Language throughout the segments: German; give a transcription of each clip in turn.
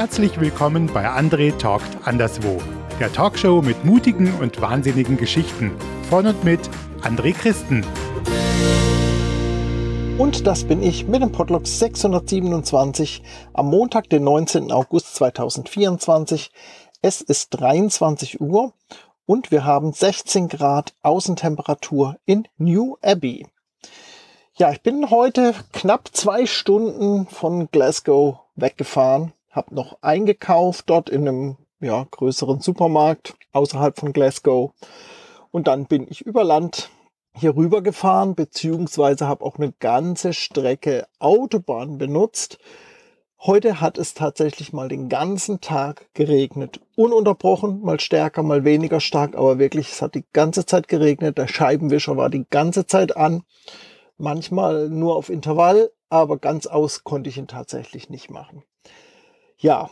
Herzlich willkommen bei André Talkt Anderswo, der Talkshow mit mutigen und wahnsinnigen Geschichten. Von und mit André Christen. Und das bin ich mit dem Podlog 627 am Montag, den 19. August 2024. Es ist 23 Uhr und wir haben 16 Grad Außentemperatur in New Abbey. Ja, ich bin heute knapp 2 Stunden von Glasgow weggefahren, habe noch eingekauft dort in einem größeren Supermarkt außerhalb von Glasgow und dann bin ich über Land hier rüber gefahren, beziehungsweise habe auch eine ganze Strecke Autobahn benutzt. Heute hat es tatsächlich mal den ganzen Tag geregnet, ununterbrochen, mal stärker, mal weniger stark, aber wirklich, es hat die ganze Zeit geregnet, der Scheibenwischer war die ganze Zeit an. Manchmal nur auf Intervall, aber ganz aus konnte ich ihn tatsächlich nicht machen. Ja,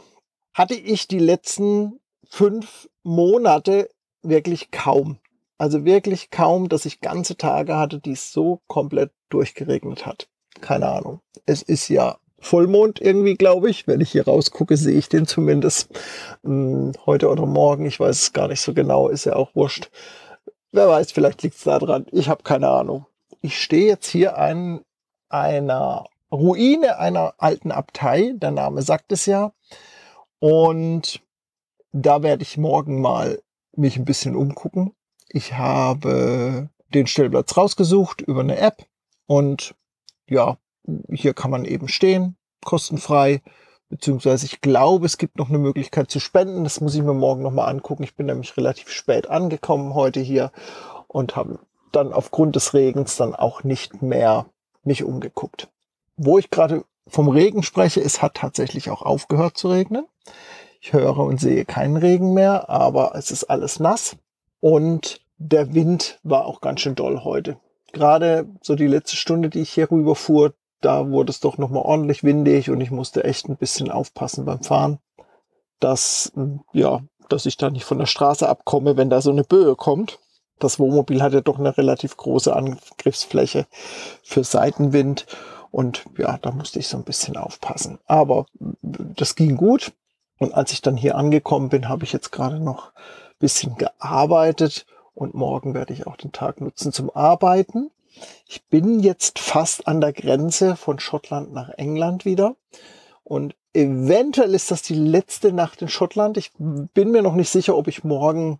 hatte ich die letzten 5 Monate wirklich kaum. Also wirklich kaum, dass ich ganze Tage hatte, die es so komplett durchgeregnet hat. Keine Ahnung. Es ist ja Vollmond irgendwie, glaube ich. Wenn ich hier rausgucke, sehe ich den zumindest. Heute oder morgen, ich weiß es gar nicht so genau, ist ja auch wurscht. Wer weiß, vielleicht liegt es da dran. Ich habe keine Ahnung. Ich stehe jetzt hier an einer Ruine einer alten Abtei, der Name sagt es ja. Und da werde ich morgen mal mich ein bisschen umgucken. Ich habe den Stellplatz rausgesucht über eine App. Und ja, hier kann man eben stehen, kostenfrei. Beziehungsweise ich glaube, es gibt noch eine Möglichkeit zu spenden. Das muss ich mir morgen nochmal angucken. Ich bin nämlich relativ spät angekommen heute hier und habe dann aufgrund des Regens dann auch nicht mehr mich umgeguckt. Wo ich gerade vom Regen spreche, es hat tatsächlich auch aufgehört zu regnen. Ich höre und sehe keinen Regen mehr, aber es ist alles nass und der Wind war auch ganz schön doll heute. Gerade so die letzte Stunde, die ich hier rüber fuhr, da wurde es doch nochmal ordentlich windig und ich musste echt ein bisschen aufpassen beim Fahren, dass ich da nicht von der Straße abkomme, wenn da so eine Böe kommt. Das Wohnmobil hat ja doch eine relativ große Angriffsfläche für Seitenwind. Und ja, da musste ich so ein bisschen aufpassen. Aber das ging gut. Und als ich dann hier angekommen bin, habe ich jetzt gerade noch ein bisschen gearbeitet. Und morgen werde ich auch den Tag nutzen zum Arbeiten. Ich bin jetzt fast an der Grenze von Schottland nach England wieder. Und eventuell ist das die letzte Nacht in Schottland. Ich bin mir noch nicht sicher, ob ich morgen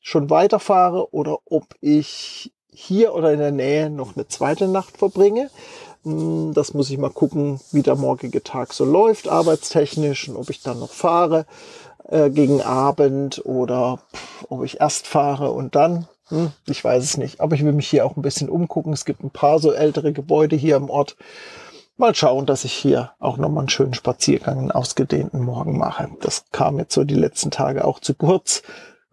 schon weiterfahre oder ob ich hier oder in der Nähe noch eine zweite Nacht verbringe. Das muss ich mal gucken, wie der morgige Tag so läuft, arbeitstechnisch, und ob ich dann noch fahre gegen Abend oder ob ich erst fahre und dann. Ich weiß es nicht, aber ich will mich hier auch ein bisschen umgucken. Es gibt ein paar so ältere Gebäude hier im Ort. Mal schauen, dass ich hier auch nochmal einen schönen Spaziergang, einen ausgedehnten Morgen mache. Das kam jetzt so die letzten Tage auch zu kurz.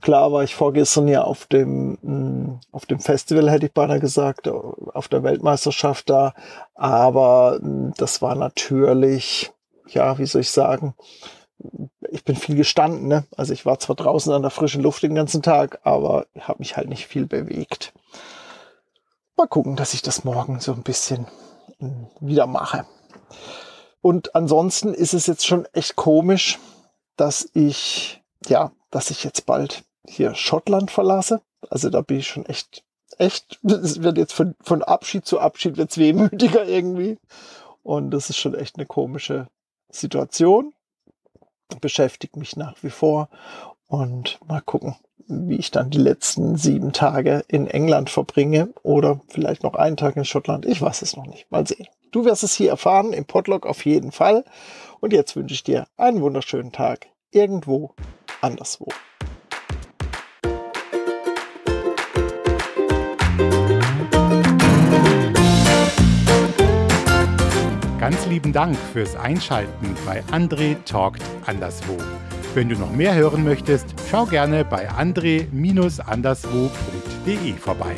Klar war ich vorgestern ja auf dem Festival, hätte ich beinahe gesagt, auf der Weltmeisterschaft da. Aber das war natürlich, ja, wie soll ich sagen, ich bin viel gestanden, ne? Also ich war zwar draußen an der frischen Luft den ganzen Tag, aber habe mich halt nicht viel bewegt. Mal gucken, dass ich das morgen so ein bisschen wieder mache. Und ansonsten ist es jetzt schon echt komisch, dass ich jetzt bald hier Schottland verlasse. Also da bin ich schon echt, es wird jetzt von Abschied zu Abschied wird's wehmütiger irgendwie. Und das ist schon echt eine komische Situation. Beschäftigt mich nach wie vor. Und mal gucken, wie ich dann die letzten 7 Tage in England verbringe oder vielleicht noch einen Tag in Schottland. Ich weiß es noch nicht. Mal sehen. Du wirst es hier erfahren, im Podlog auf jeden Fall. Und jetzt wünsche ich dir einen wunderschönen Tag. Irgendwo anderswo. Ganz lieben Dank fürs Einschalten bei André Talkt Anderswo. Wenn du noch mehr hören möchtest, schau gerne bei andre-anderswo.de vorbei.